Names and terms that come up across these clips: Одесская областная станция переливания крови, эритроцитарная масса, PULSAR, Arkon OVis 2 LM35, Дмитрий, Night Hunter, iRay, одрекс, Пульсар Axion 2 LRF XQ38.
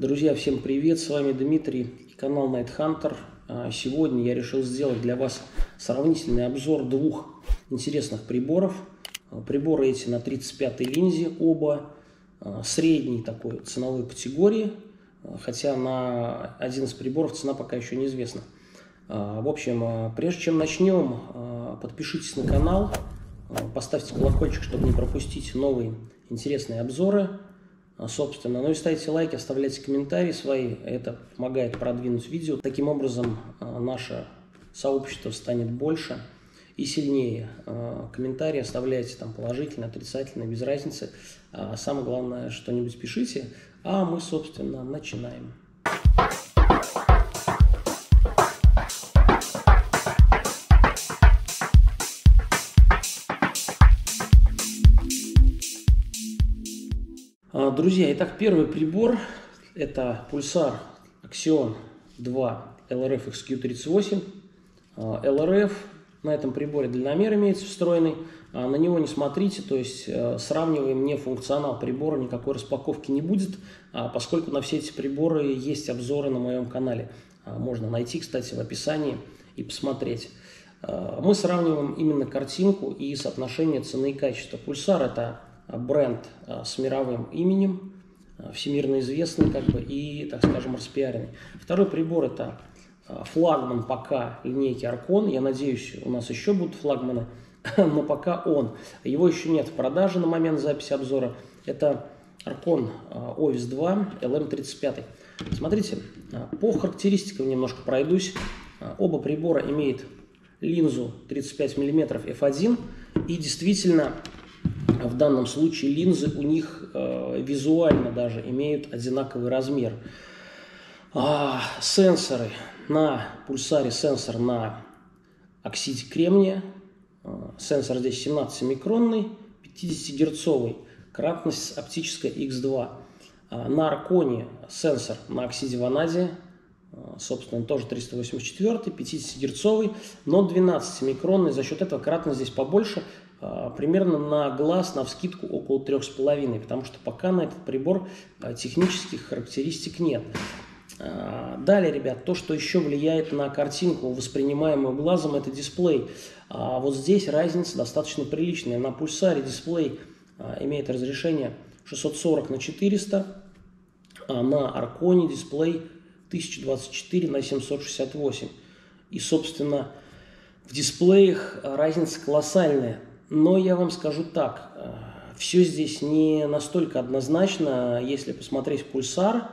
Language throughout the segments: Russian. Друзья, всем привет! С вами Дмитрий и канал Night Hunter. Сегодня я решил сделать для вас сравнительный обзор двух интересных приборов. Приборы эти на 35-й линзе, оба средней такой ценовой категории, хотя на один из приборов цена пока еще неизвестна. В общем, прежде чем начнем, подпишитесь на канал, поставьте колокольчик, чтобы не пропустить новые интересные обзоры. Собственно, ну и ставьте лайки, оставляйте комментарии свои, это помогает продвинуть видео. Таким образом, наше сообщество станет больше и сильнее. Комментарии оставляйте там положительные, отрицательные, без разницы. Самое главное, что-нибудь пишите, а мы, собственно, начинаем. Друзья, итак, первый прибор – это Пульсар Axion 2 LRF XQ38. LRF, на этом приборе дальномер имеется встроенный, на него не смотрите, то есть сравниваем не функционал прибора, никакой распаковки не будет, поскольку на все эти приборы есть обзоры на моем канале. Можно найти, кстати, в описании и посмотреть. Мы сравниваем именно картинку и соотношение цены и качества. Пульсар – это бренд с мировым именем, всемирно известный как бы и, так скажем, распиаренный. Второй прибор – это флагман пока линейки Arkon. Я надеюсь, у нас еще будут флагманы, но пока он. Его еще нет в продаже на момент записи обзора. Это Arkon OVis 2 LM35. Смотрите, по характеристикам немножко пройдусь. Оба прибора имеют линзу 35 мм f1 и действительно... В данном случае линзы у них визуально даже имеют одинаковый размер. Сенсоры на пульсаре, сенсор на оксиде кремния. Сенсор здесь 17-микронный, 50-герцовый, кратность оптическая X2. На Арконе сенсор на оксиде ванадия, собственно, тоже 384-й, 50-герцовый, но 12-микронный. За счет этого кратность здесь побольше. Примерно на глаз, на вскидку около 3,5, потому что пока на этот прибор технических характеристик нет. Далее, ребят, то, что еще влияет на картинку, воспринимаемую глазом, это дисплей. Вот здесь разница достаточно приличная. На пульсаре дисплей имеет разрешение 640 на 400, а на Арконе дисплей 1024 на 768. И, собственно, в дисплеях разница колоссальная. Но я вам скажу так, все здесь не настолько однозначно, если посмотреть пульсар,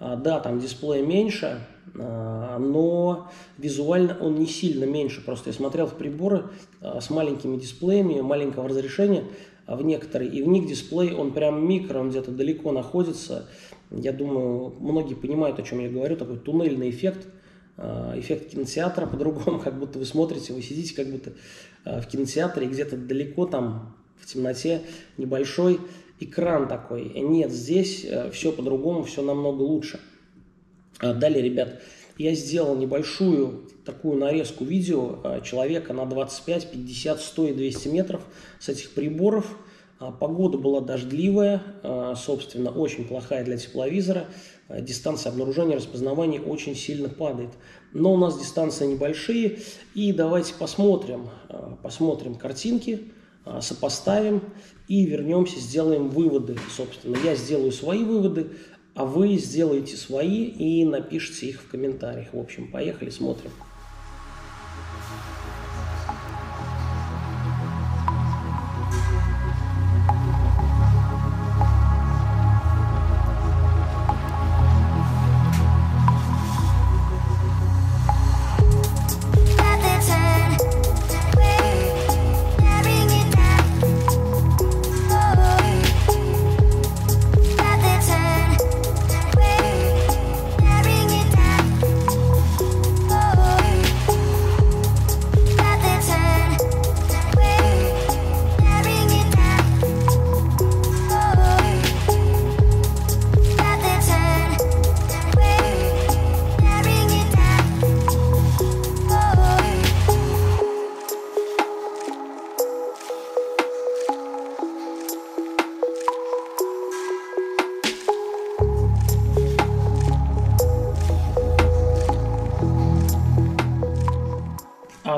да, там дисплей меньше, но визуально он не сильно меньше. Просто я смотрел в приборы с маленькими дисплеями, маленького разрешения в некоторые, и в них дисплей, он прям микро, он где-то далеко находится. Я думаю, многие понимают, о чем я говорю, такой туннельный эффект. Эффект кинотеатра по-другому, как будто вы смотрите, вы сидите как будто в кинотеатре, где-то далеко там в темноте небольшой экран такой. Нет, здесь все по-другому, все намного лучше. Далее, ребят, я сделал небольшую такую нарезку видео человека на 25, 50, 100 и 200 метров с этих приборов. Погода была дождливая, собственно, очень плохая для тепловизора. Дистанция обнаружения, распознавания очень сильно падает. Но у нас дистанции небольшие. И давайте посмотрим картинки, сопоставим и вернемся, сделаем выводы. Собственно, я сделаю свои выводы, а вы сделаете свои и напишите их в комментариях. В общем, поехали, смотрим.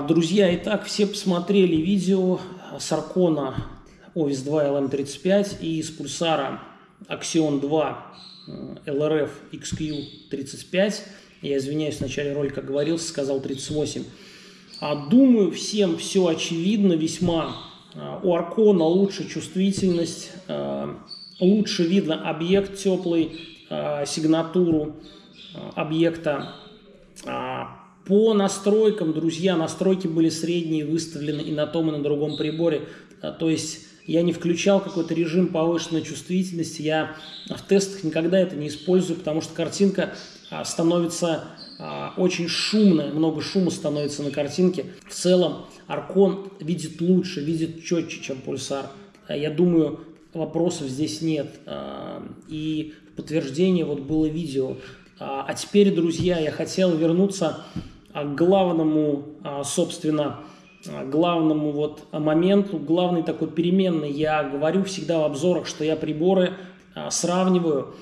Друзья, итак, все посмотрели видео с Arkon OVis 2 LM35 и с Пульсара Axion 2 LRF XQ35. Я извиняюсь, в начале ролика говорил, сказал 38. Думаю, всем все очевидно весьма. У Arkon лучше чувствительность, лучше видно объект теплый, сигнатуру объекта. По настройкам, друзья, настройки были средние, выставлены и на том, и на другом приборе. То есть я не включал какой-то режим повышенной чувствительности. Я в тестах никогда это не использую, потому что картинка становится очень шумная. Много шума становится на картинке. В целом Arkon видит лучше, видит четче, чем Пульсар. Я думаю, вопросов здесь нет. И подтверждение вот было видео. А теперь, друзья, я хотел вернуться к главному, собственно, главному вот моменту, главной такой переменной. Я говорю всегда в обзорах, что я приборы сравниваю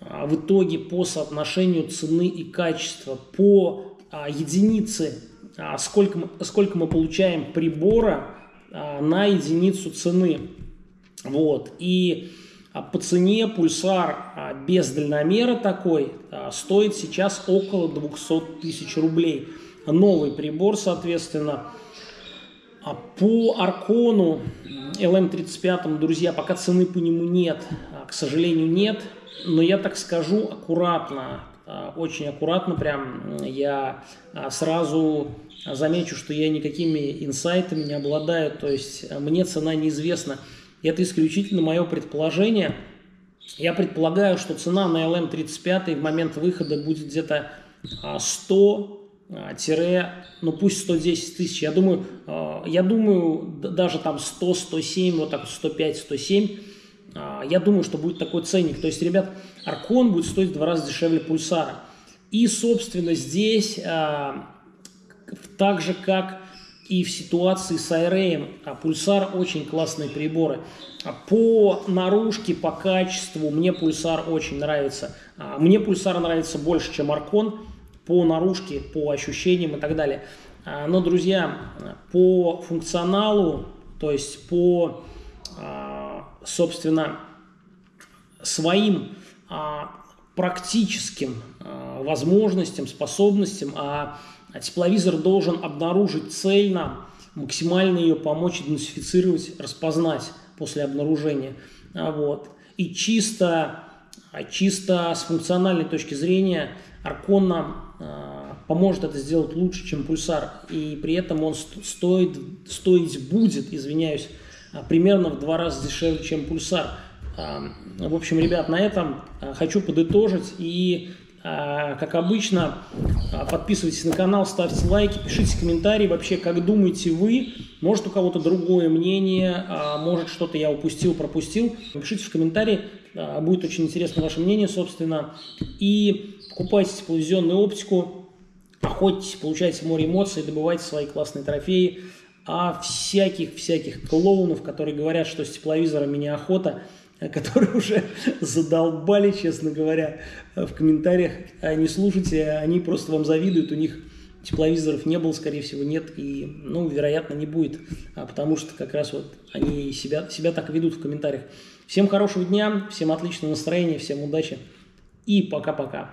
в итоге по соотношению цены и качества, по единице, сколько мы получаем прибора на единицу цены. Вот. И по цене Пульсар без дальномера такой стоит сейчас около 200 тысяч рублей. Новый прибор, соответственно. По Arkon LM35, друзья, пока цены по нему нет, к сожалению, нет. Но я так скажу аккуратно, очень аккуратно прям. Я сразу замечу, что я никакими инсайтами не обладаю, то есть мне цена неизвестна. Это исключительно мое предположение. Я предполагаю, что цена на LM35 в момент выхода будет где-то 100-110 тысяч. Я думаю, даже там 100, 107, вот так 105, 107. Я думаю, что будет такой ценник. То есть, ребят, Arkon будет стоить в 2 раза дешевле Пульсара. И, собственно, здесь так же, как и в ситуации с iRay, Пульсар очень классные приборы. По наружке, по качеству мне Пульсар очень нравится. Мне Пульсар нравится больше, чем Arkon по наружке, по ощущениям и так далее. Но, друзья, по функционалу, то есть по, собственно, своим практическим возможностям, способностям, тепловизор должен обнаружить цельно, максимально ее помочь идентифицировать, распознать после обнаружения. Вот. И чисто с функциональной точки зрения Arkon нам поможет это сделать лучше, чем Пульсар. И при этом он стоить будет, извиняюсь, примерно в 2 раза дешевле, чем Пульсар. В общем, ребят, на этом хочу подытожить. И как обычно, подписывайтесь на канал, ставьте лайки, пишите комментарии. Вообще, как думаете вы? Может, у кого-то другое мнение, может, что-то я упустил, пропустил. Пишите в комментарии, будет очень интересно ваше мнение, собственно. И покупайте тепловизионную оптику, охотитесь, получайте море эмоций, добывайте свои классные трофеи. А всяких клоунов, которые говорят, что с тепловизорами неохота, которые уже задолбали, честно говоря, в комментариях. Не слушайте, они просто вам завидуют, у них тепловизоров не было, скорее всего, нет и, ну, вероятно, не будет, потому что как раз вот они себя так ведут в комментариях. Всем хорошего дня, всем отличного настроения, всем удачи и пока-пока.